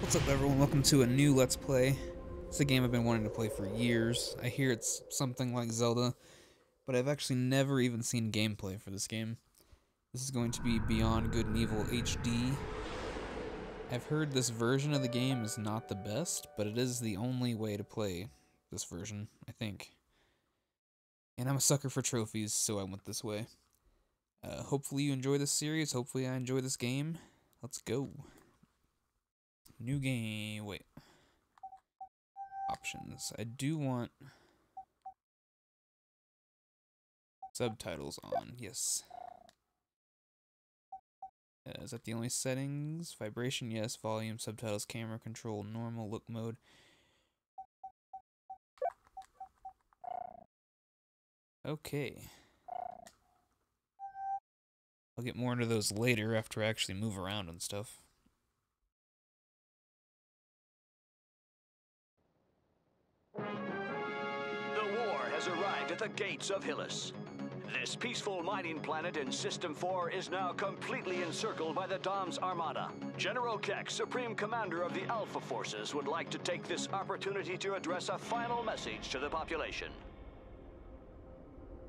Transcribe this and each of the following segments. What's up everyone, welcome to a new Let's Play. It's a game I've been wanting to play for years. I hear it's something like Zelda, but I've actually never even seen gameplay for this game. This is going to be Beyond Good and Evil HD. I've heard this version of the game is not the best, but it is the only way to play this version, I think. And I'm a sucker for trophies, so I went this way. Hopefully you enjoy this series, hopefully I enjoy this game. Let's go. New game, wait. Options. I do want subtitles on, yes. Is that the only settings? Vibration, yes. Volume, subtitles, camera control, normal, look mode. Okay. I'll get more into those later after I actually move around and stuff. Arrived at the gates of Hillys. This peaceful mining planet in System 4 is now completely encircled by the DomZ Armada. General Kehck, Supreme Commander of the Alpha Forces, would like to take this opportunity to address a final message to the population.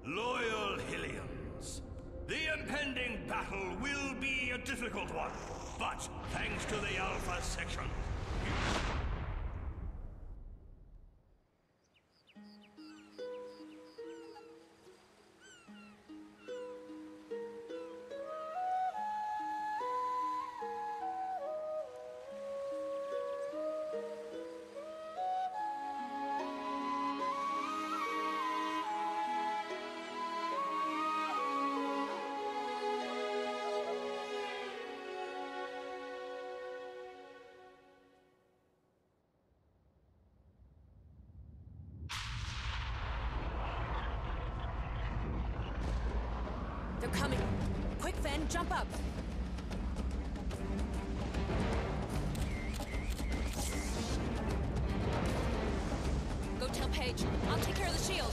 Loyal Hillians, the impending battle will be a difficult one, but thanks to the Alpha section, they're coming. Quick, Fen, jump up. Go tell Paige. I'll take care of the shield.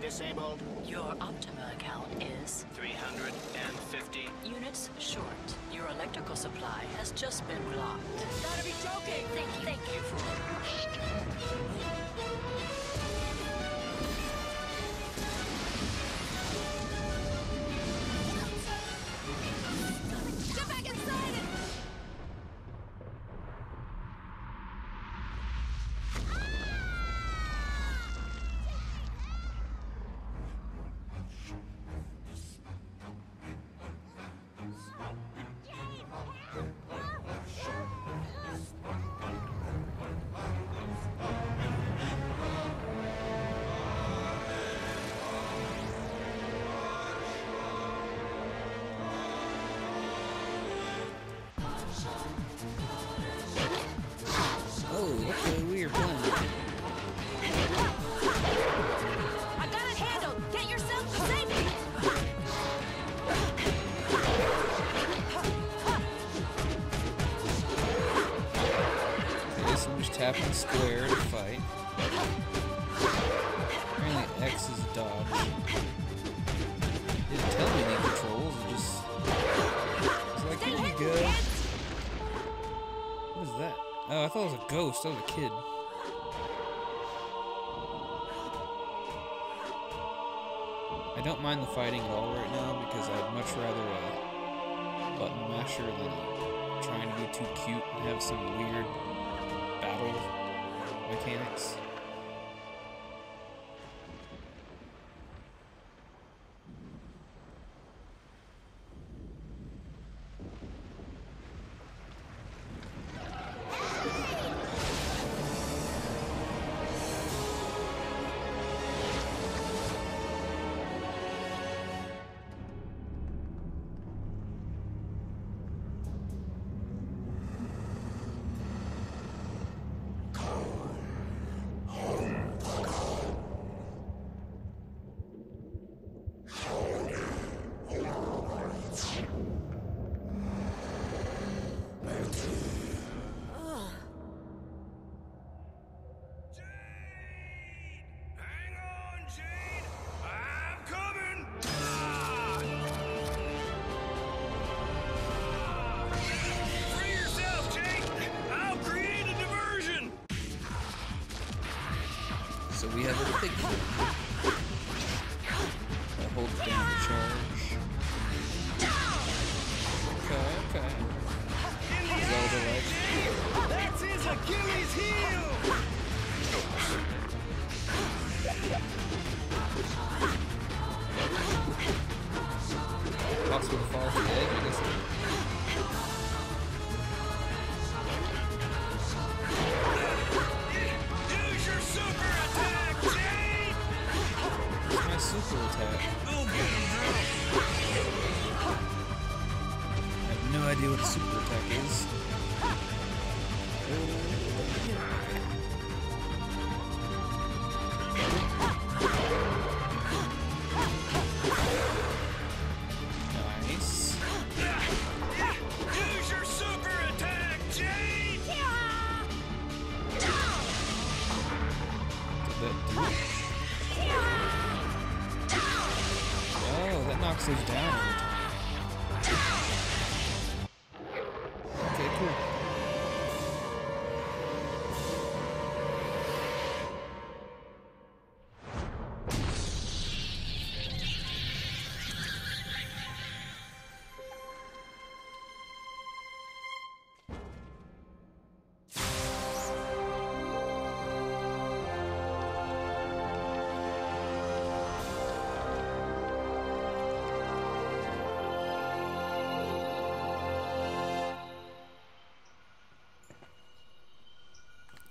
Disabled. Your Optima account is 350 units short. Your electrical supply has just been blocked. You gotta be joking! Thank you for... Tap and square to fight. Apparently X is dodge. It didn't tell me any controls, it just... It's like, here you go. What is that? Oh, I thought it was a ghost. That was a kid. I don't mind the fighting at all right now, because I'd much rather a button masher than trying to be too cute and have some weird battle mechanics. so we have a big one. That holds down the charge. Okay, okay. That's his Achilles heel! Possible to fall from the edge, I guess. Use your super attack, Jade! Use my super attack. Go get him, bro! I have no idea what a super attack is. Nice. Use your super attack, Jade! Yeah. Did that do it? Oh, that knocks those down over time.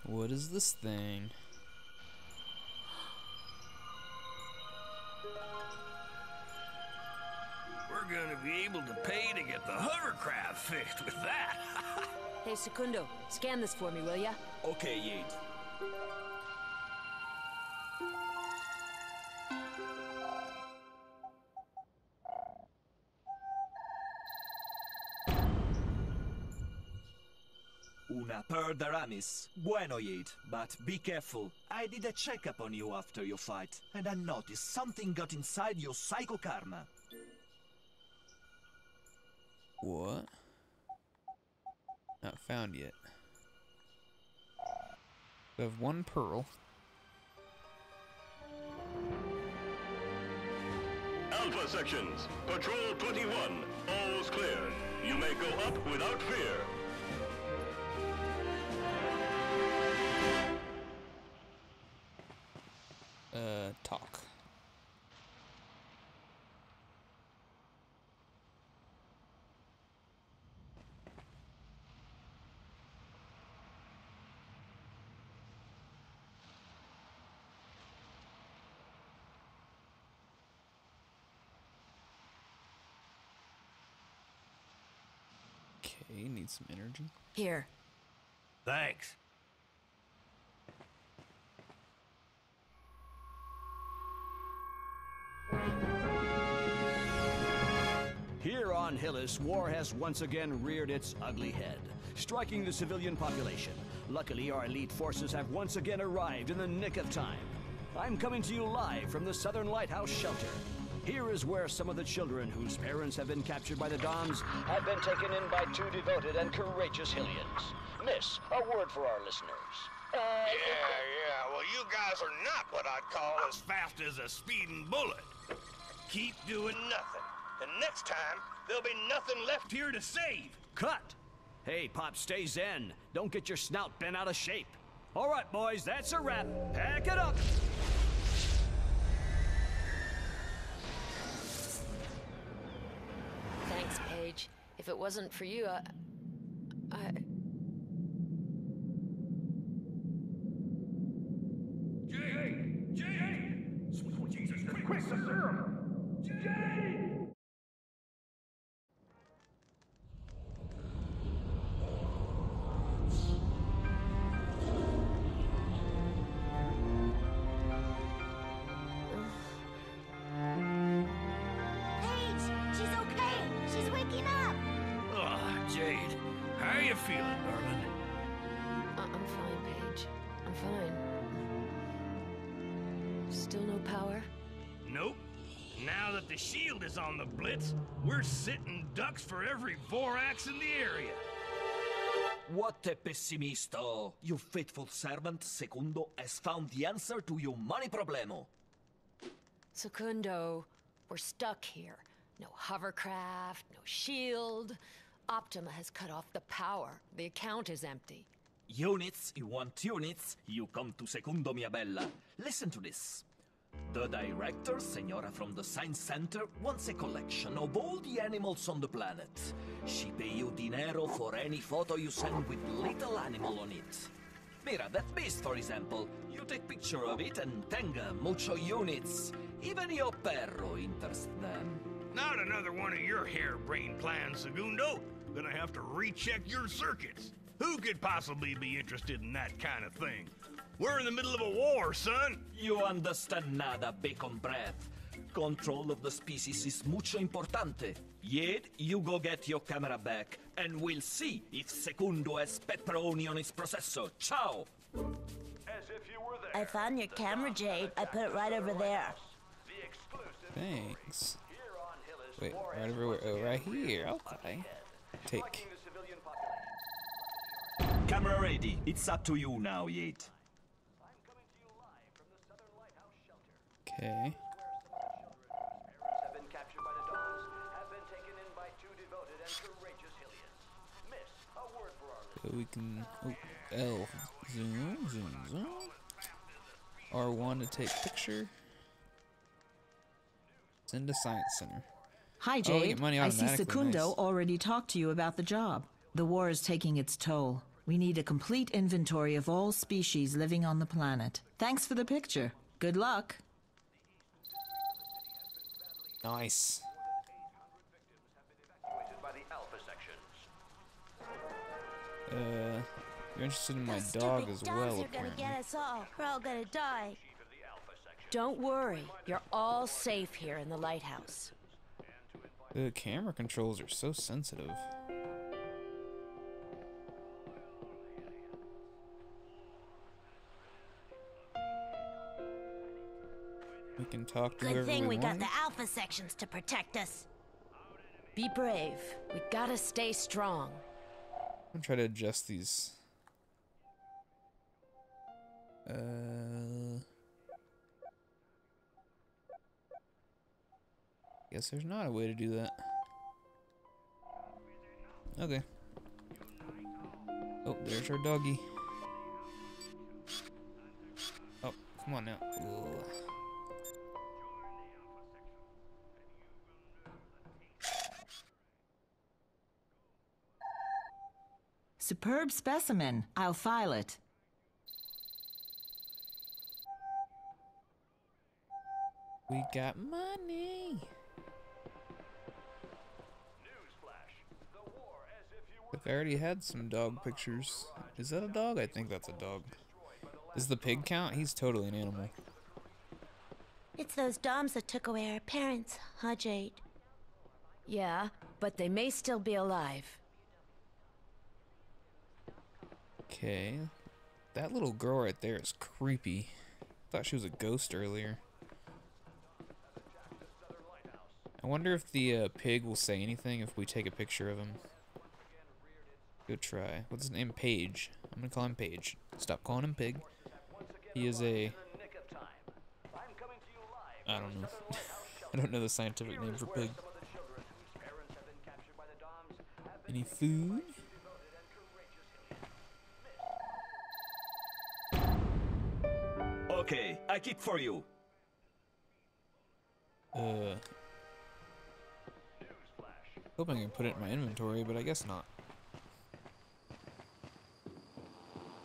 What is this thing? We're gonna be able to pay to get the hovercraft fixed with that. Hey, Secundo, scan this for me, will ya? Okay, Yates. Una per Daramis. Bueno, Jade, but be careful. I did a checkup on you after your fight, and I noticed something got inside your psycho karma. What? Not found yet. We have one pearl. Alpha sections, patrol 21. All's clear. You may go up without fear. Talk. Okay, need some energy. Here. Thanks. Here on Hillys, war has once again reared its ugly head, striking the civilian population. Luckily, our elite forces have once again arrived in the nick of time. I'm coming to you live from the Southern Lighthouse shelter. Here is where some of the children whose parents have been captured by the DomZ have been taken in by two devoted and courageous Hillians. Miss, a word for our listeners. Yeah, well, you guys are not what I'd call as fast as a speeding bullet. Keep doing nothing, and next time, there'll be nothing left here to save. Cut! Hey, Pop, stay zen. Don't get your snout bent out of shape. All right, boys, that's a wrap. Pack it up! Thanks, Paige. If it wasn't for you, I... on the blitz, we're sitting ducks for every Vorax in the area. What a pessimisto! Your faithful servant, Secundo, has found the answer to your money problemo. Secundo, we're stuck here. No hovercraft, no shield. Optima has cut off the power. The account is empty. Units, you want units? You come to Secundo, mia bella. Listen to this. The director, Senora from the Science Center, wants a collection of all the animals on the planet. She pay you dinero for any photo you send with little animal on it. Mira, that beast, for example. You take picture of it and tenga, mucho units. Even your perro interests them. Not another one of your harebrained plans, Secundo. Gonna have to recheck your circuits. Who could possibly be interested in that kind of thing? We're in the middle of a war, son! You understand nada, bacon breath. Control of the species is mucho importante. Jade, you go get your camera back, and we'll see if Secundo has pepperoni on his processor. Ciao! As if you were there. I found your camera, Jade. I put it right over there. Thanks. Wait, right over where? Oh, right here. Okay. Take. Camera ready. It's up to you now, Jade. Okay. Have been captured by the DomZ, have been taken in by two devoted and courageous Hillys. Miss, a word for our listeners. So we can L zoom. R1 to take picture. Send to Science Center. Hi Jade, oh, we get money automatically. I see Secundo already talked to you about the job. The war is taking its toll. We need a complete inventory of all species living on the planet. Thanks for the picture. Good luck. Nice. You're interested in my dog as well, apparently. We're all gonna die. Don't worry, you're all safe here in the lighthouse. The camera controls are so sensitive. We can talk to whoever we want. Good thing we got the alpha sections to protect us. Be brave. We gotta stay strong. I'm gonna try to adjust these. Guess there's not a way to do that. Okay. Oh, there's our doggy. Oh, come on now. Ugh. Superb specimen. I'll file it. We got money. I already had some dog pictures. Is that a dog? I think that's a dog. Does the pig count? He's totally an animal. It's those DomZ that took away our parents, huh, Jade? Yeah, but they may still be alive. Okay, that little girl right there is creepy. Thought she was a ghost earlier. I wonder if the pig will say anything if we take a picture of him. Go try. What's his name? Page. I'm gonna call him Page. Stop calling him Pig. He is a... I don't know. I don't know the scientific name for pig. Any food? Okay, I keep for you. Hope I can put it in my inventory, but I guess not.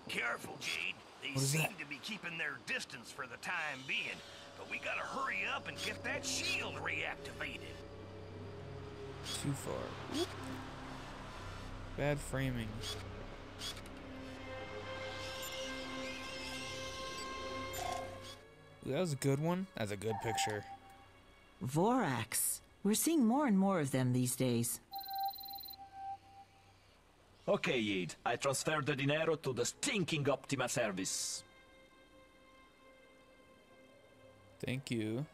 Careful, Jade. They seem to be keeping their distance for the time being, but we gotta hurry up and get that shield reactivated. Too far. Bad framing. That was a good one. That's a good picture. Vorax. We're seeing more and more of them these days. Okay, Jade. I transferred the dinero to the stinking Optima service. Thank you.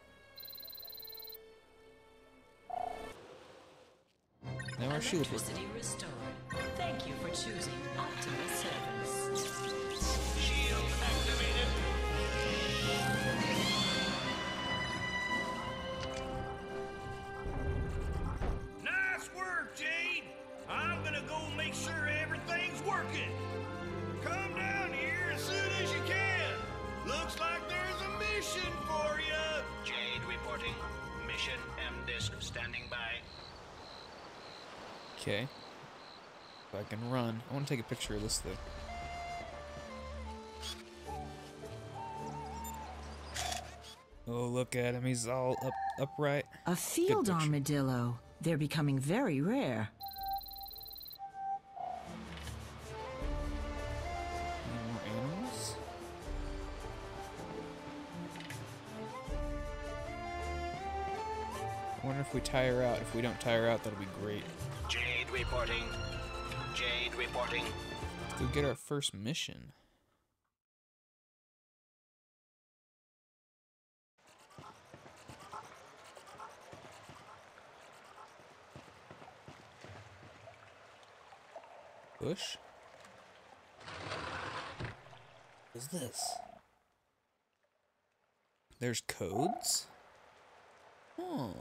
Now our shield. Electricity restored. Thank you for choosing Optima. Okay. If I can run. I want to take a picture of this thing. Oh, look at him. He's all upright. A field armadillo. They're becoming very rare. Any more animals? I wonder if we tie her out. If we don't tie her out, that'll be great. Jade reporting. Jade reporting. Let's go get our first mission. Bush? What is this? There's codes? Oh.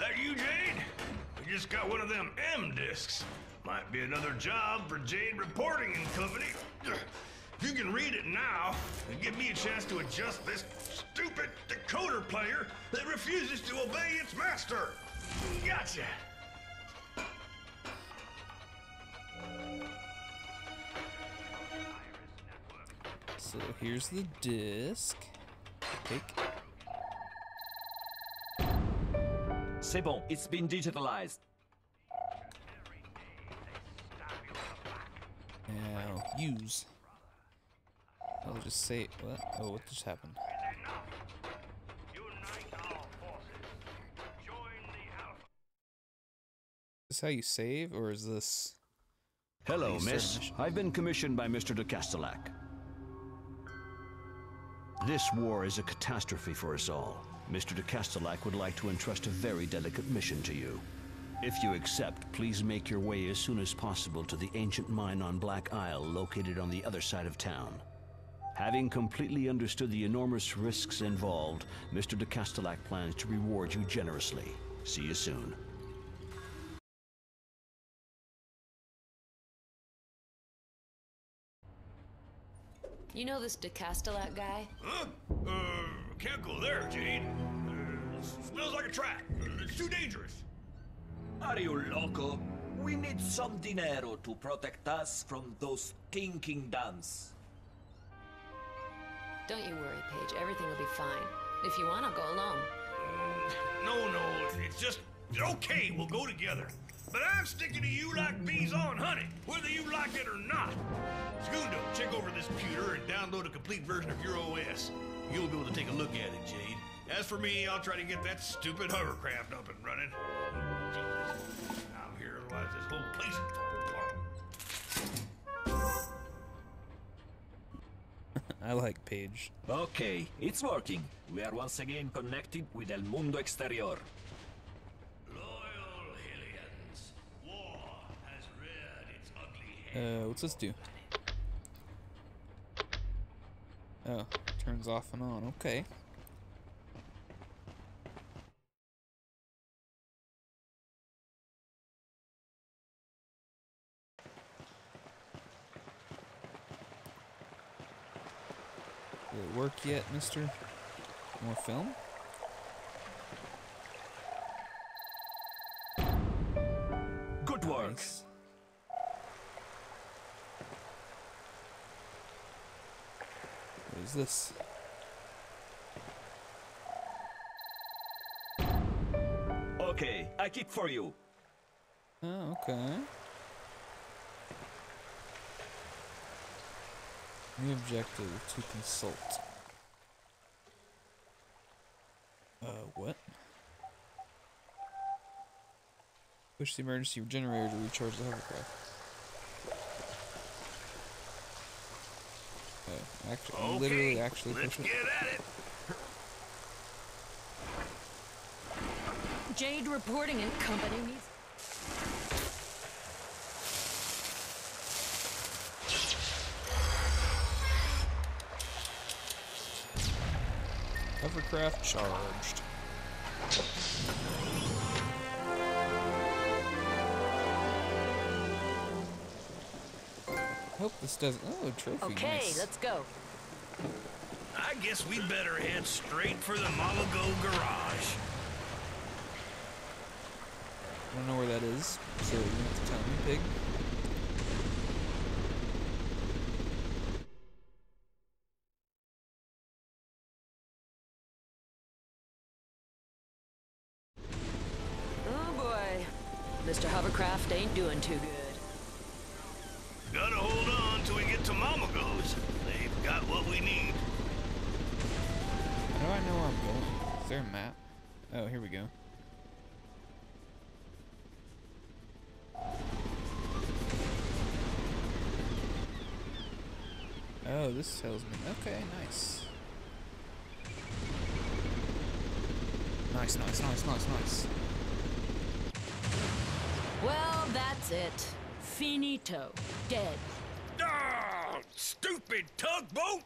That you, Jade? We just got one of them M discs. Might be another job for Jade Reporting and Company. You can read it now and give me a chance to adjust this stupid decoder player that refuses to obey its master. Gotcha. So here's the disc. Take. C'est bon. It's been digitalized. Now use. I'll just say what? Oh, what just happened? Is this how you save, or is this? Hello, miss. I've been commissioned by Mr. de Castellac. This war is a catastrophe for us all. Mr. de Castellac would like to entrust a very delicate mission to you. If you accept, please make your way as soon as possible to the ancient mine on Black Isle, located on the other side of town. Having completely understood the enormous risks involved, Mr. de Castellac plans to reward you generously. See you soon. You know this de Castellac guy? Huh? Can't go there, Jade. Smells like a track. It's too dangerous. Are you loco? We need some dinero to protect us from those kinking dumps. Don't you worry, Paige. Everything will be fine. If you want, I'll go alone. No. It's just... Okay, we'll go together. But I'm sticking to you like bees on honey, whether you like it or not. Secundo, check over this pewter and download a complete version of your OS. You'll be able to take a look at it, Jade. As for me, I'll try to get that stupid hovercraft up and running. Jesus. I'm here, otherwise this whole place is falling apart. I like Paige. Okay, it's working. We are once again connected with El Mundo Exterior. Loyal Hillyians, war has reared its ugly head. What's this do? Oh, turns off and on. Okay. Did it work yet, mister? More film? Good work! Nice. What is this? Okay, I kick for you! Oh, okay. New objective, to consult. What? Push the emergency generator to recharge the hovercraft. Oh, actually, okay, literally actually push it. Get at it! Jade Reporting and Company needs... Hovercraft charged. I hope this doesn't. Oh, a trophy. Okay, nice. Let's go. I guess we'd better head straight for the Mammago Garage. I don't know where that is, so you have to tell me, pig. Oh boy, Mr. Hovercraft ain't doing too good. Gotta hold on till we get to Mammago's. They've got what we need. How do I know where I'm going? Is there a map? Oh, here we go. Oh, this tells me. Okay, nice. Nice, nice, nice, nice, nice. Well, that's it. Finito. Dead. Ah, stupid tugboat!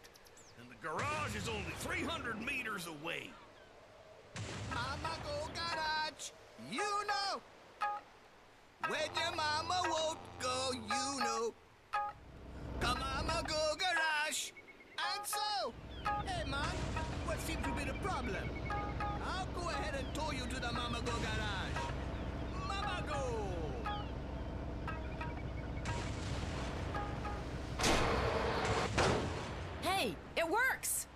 And the garage is only 300 meters away. Mammago Garage, you know. When your mama won't go, you know. Mammago Garage. And so, hey man, what seems to be the problem? I'll go ahead and tow you to the Mammago Garage. Mammago! Hey, it works!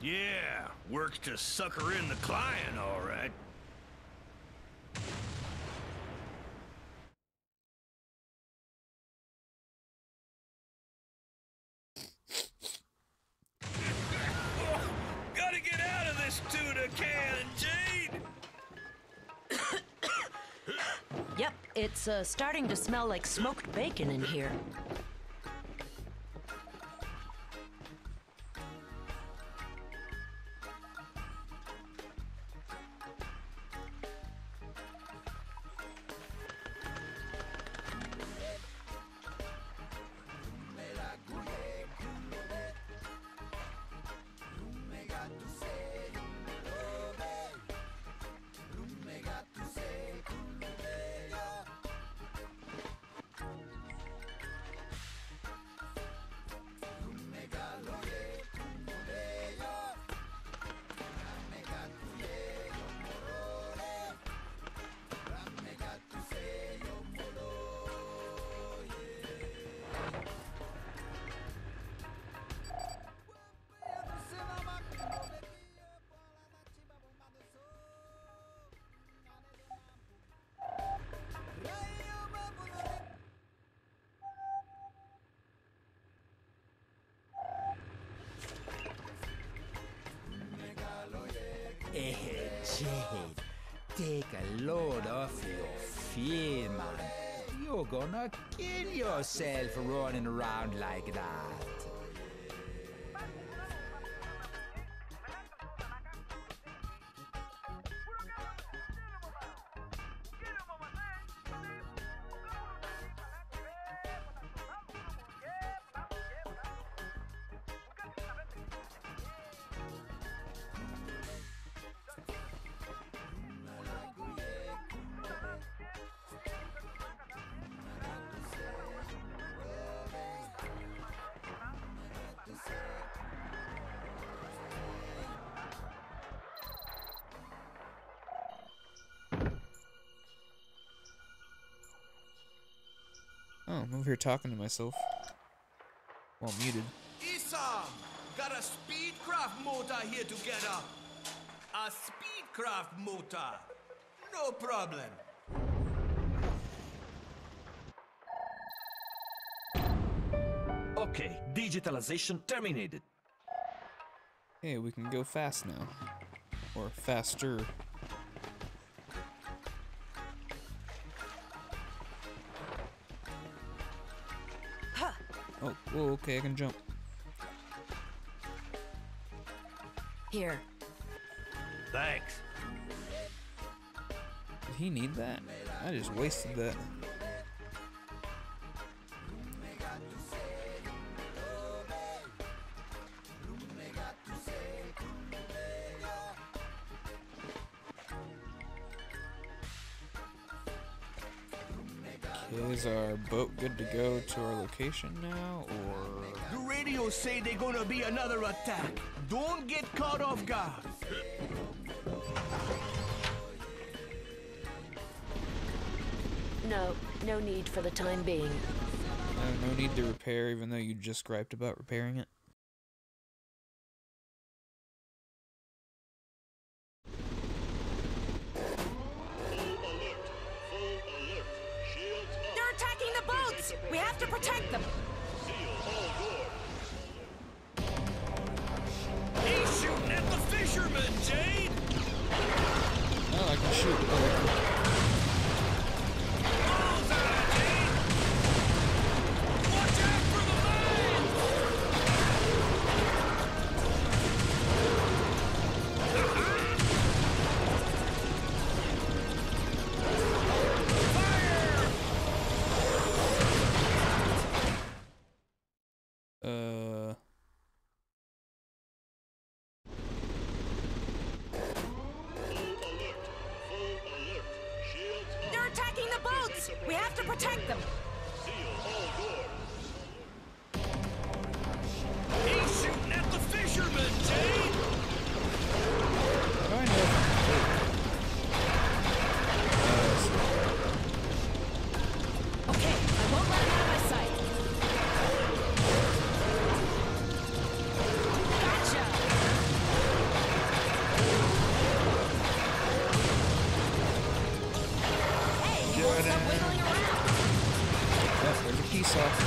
Yeah, works to sucker in the client, all right. Yep, it's starting to smell like smoked bacon in here. Hey, Jade, take a load off your fear, man. You're gonna kill yourself running around like that. Oh, I'm over here talking to myself. Well, muted. Isam! Got a speedcraft motor here together. A speedcraft motor. No problem. Okay, digitalization terminated. Hey, we can go fast now. Or faster. Oh, whoa, okay, I can jump. Here. Thanks. Did he need that? I just wasted that. Is our boat good to go to our location now, or? The radio say they're gonna be another attack. Don't get caught off guard. No need for the time being. No need to repair, even though you just griped about repairing it. They're attacking the boats! We have to protect them! He's shooting at the fishermen, Jade! Oh, I can shoot. Bullseye, Jade! Watch out for the mines! Fire! We have to protect them! Seal all doors! He's shooting at the fishermen, Jade! I know. Okay, I won't let him out of my sight! Peace off.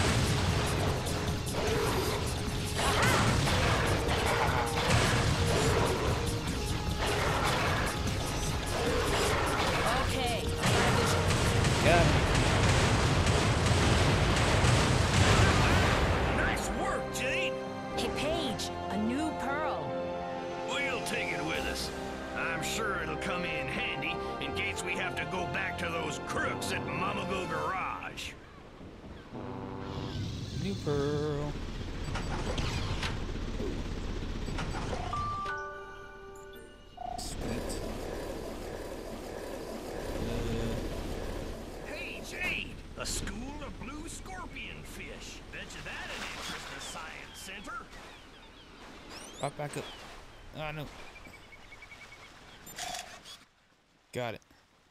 Back up. Ah, no. Got it.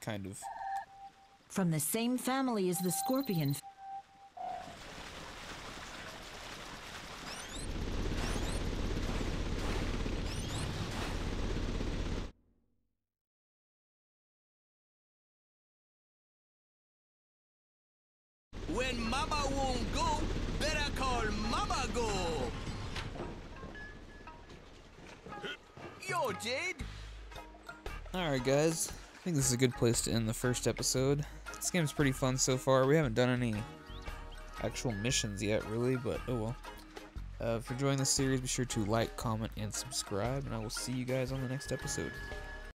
Kind of. From the same family as the scorpion. When Mama won't go, better call Mama Go. Yo, Jade! Alright, guys. I think this is a good place to end the first episode. This game's pretty fun so far. We haven't done any actual missions yet, really, but oh well. If you're enjoying this series, be sure to like, comment, and subscribe, and I will see you guys on the next episode.